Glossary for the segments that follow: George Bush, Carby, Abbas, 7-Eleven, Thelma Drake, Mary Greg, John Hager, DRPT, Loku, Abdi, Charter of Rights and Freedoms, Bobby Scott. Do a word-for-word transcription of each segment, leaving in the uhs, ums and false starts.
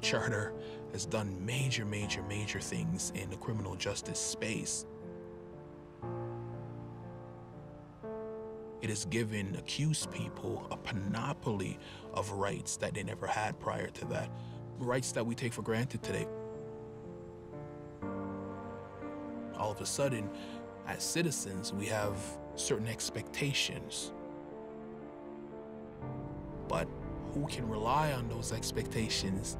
The Charter has done major, major, major things in the criminal justice space. It has given accused people a panoply of rights that they never had prior to that, rights that we take for granted today. All of a sudden, as citizens, we have certain expectations. But who can rely on those expectations?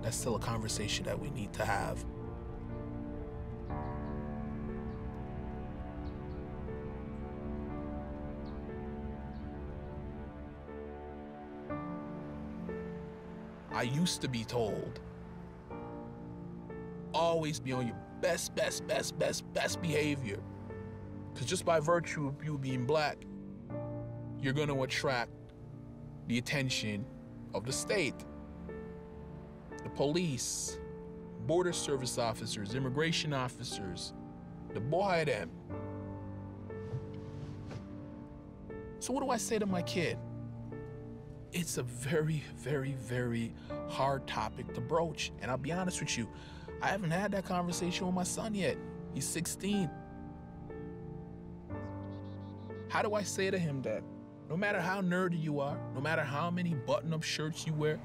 That's still a conversation that we need to have. I used to be told, always be on your best, best, best, best, best behavior. Because just by virtue of you being black, you're going to attract the attention of the state, the police, border service officers, immigration officers, the boy them. So what do I say to my kid? It's a very, very, very hard topic to broach. And I'll be honest with you, I haven't had that conversation with my son yet. He's sixteen. How do I say to him that no matter how nerdy you are, no matter how many button-up shirts you wear,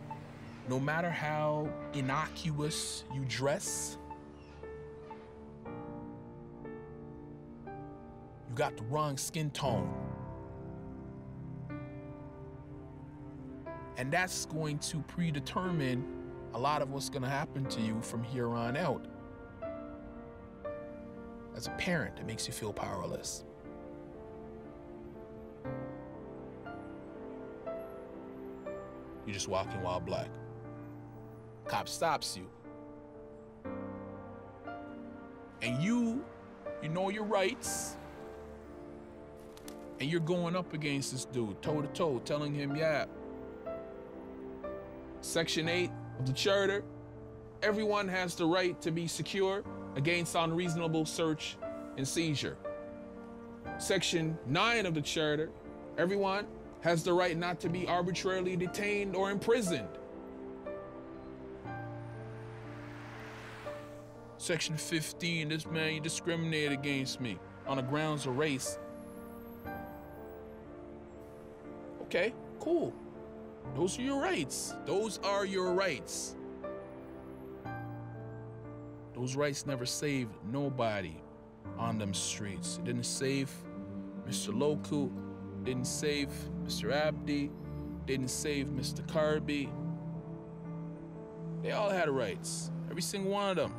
no matter how innocuous you dress, you got the wrong skin tone? And that's going to predetermine a lot of what's going to happen to you from here on out. As a parent, it makes you feel powerless. You're just walking while black. Cop stops you. And you, you know your rights. And you're going up against this dude, toe to toe, telling him, yeah, Section eight of the Charter, everyone has the right to be secure against unreasonable search and seizure. Section nine of the Charter, everyone has the right not to be arbitrarily detained or imprisoned. Section fifteen, this man, you discriminated against me on the grounds of race. Okay, cool. Those are your rights. Those are your rights. Those rights never saved nobody on them streets. It didn't save Mister Loku, didn't save Mister Abdi, didn't save Mister Carby. They all had rights, every single one of them.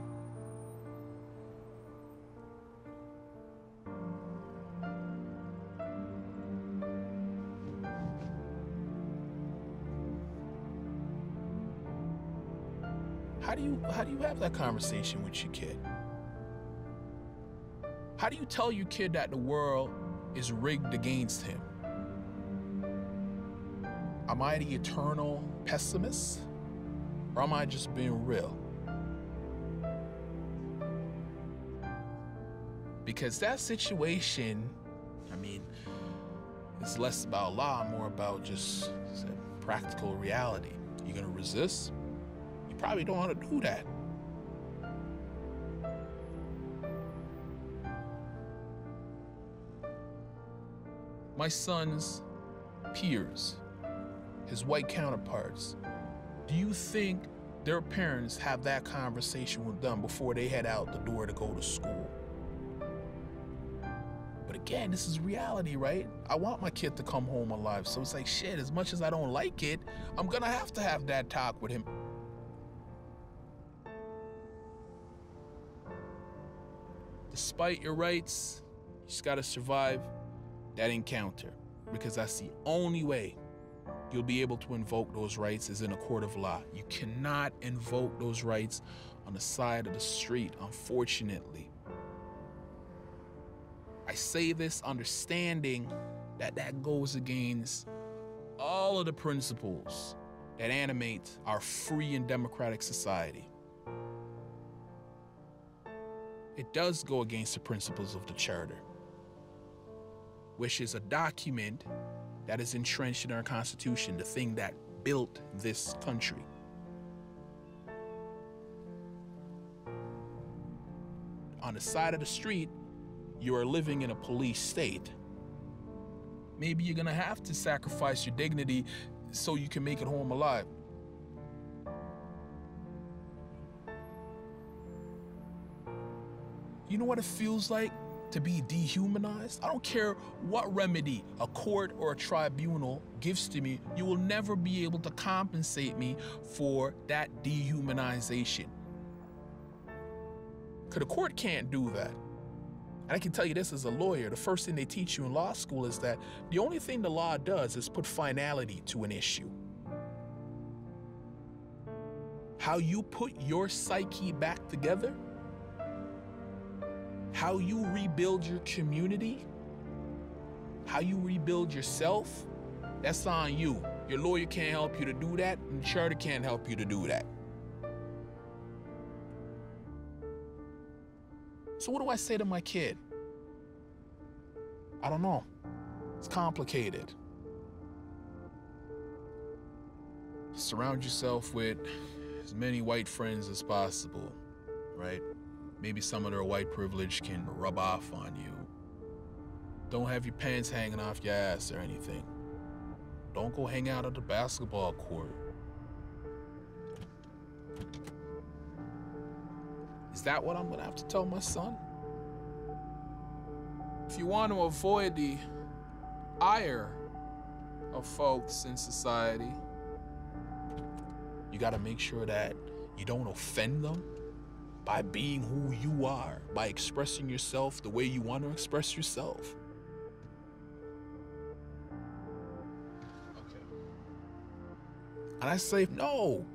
How do you, how do you have that conversation with your kid? How do you tell your kid that the world is rigged against him? Am I the eternal pessimist? Or am I just being real? Because that situation, I mean, it's less about law, more about just practical reality. You're gonna resist? Probably don't want to do that. My son's peers, his white counterparts, do you think their parents have that conversation with them before they head out the door to go to school? But again, this is reality, right? I want my kid to come home alive, so it's like, shit, as much as I don't like it, I'm gonna have to have that talk with him. Despite your rights, you just gotta survive that encounter, because that's the only way you'll be able to invoke those rights is in a court of law. You cannot invoke those rights on the side of the street, unfortunately. I say this understanding that that goes against all of the principles that animate our free and democratic society. It does go against the principles of the Charter, which is a document that is entrenched in our Constitution, the thing that built this country. on the side of the street, you are living in a police state. Maybe you're gonna have to sacrifice your dignity so you can make it home alive. You know what it feels like to be dehumanized? I don't care what remedy a court or a tribunal gives to me, you will never be able to compensate me for that dehumanization. Because the court can't do that. And I can tell you this as a lawyer, the first thing they teach you in law school is that the only thing the law does is put finality to an issue. How you put your psyche back together, how you rebuild your community, how you rebuild yourself, that's on you. Your lawyer can't help you to do that, and the charter can't help you to do that. So what do I say to my kid? I don't know. It's complicated. Surround yourself with as many white friends as possible, right? Maybe some of their white privilege can rub off on you. Don't have your pants hanging off your ass or anything. Don't go hang out at the basketball court. Is that what I'm gonna have to tell my son? If you want to avoid the ire of folks in society, you gotta make sure that you don't offend them by being who you are, by expressing yourself the way you want to express yourself. Okay. And I say, no.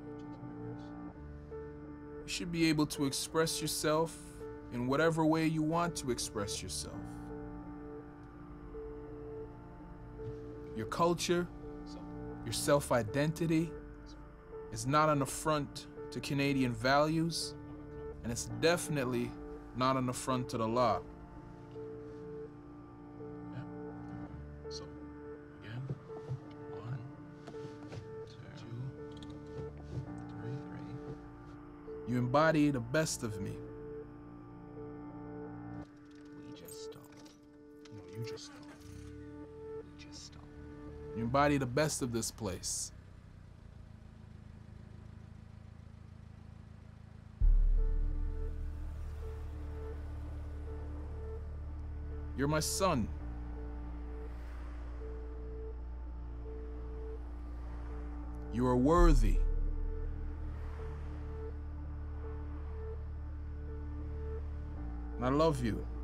You should be able to express yourself in whatever way you want to express yourself. Your culture, your self-identity is not an affront to Canadian values. And it's definitely not an affront to the law. Yeah. So, again, one, two, three, three. You embody the best of me. We just stop. No, you just stop. We just stop. You embody the best of this place. You're my son. You are worthy. And I love you.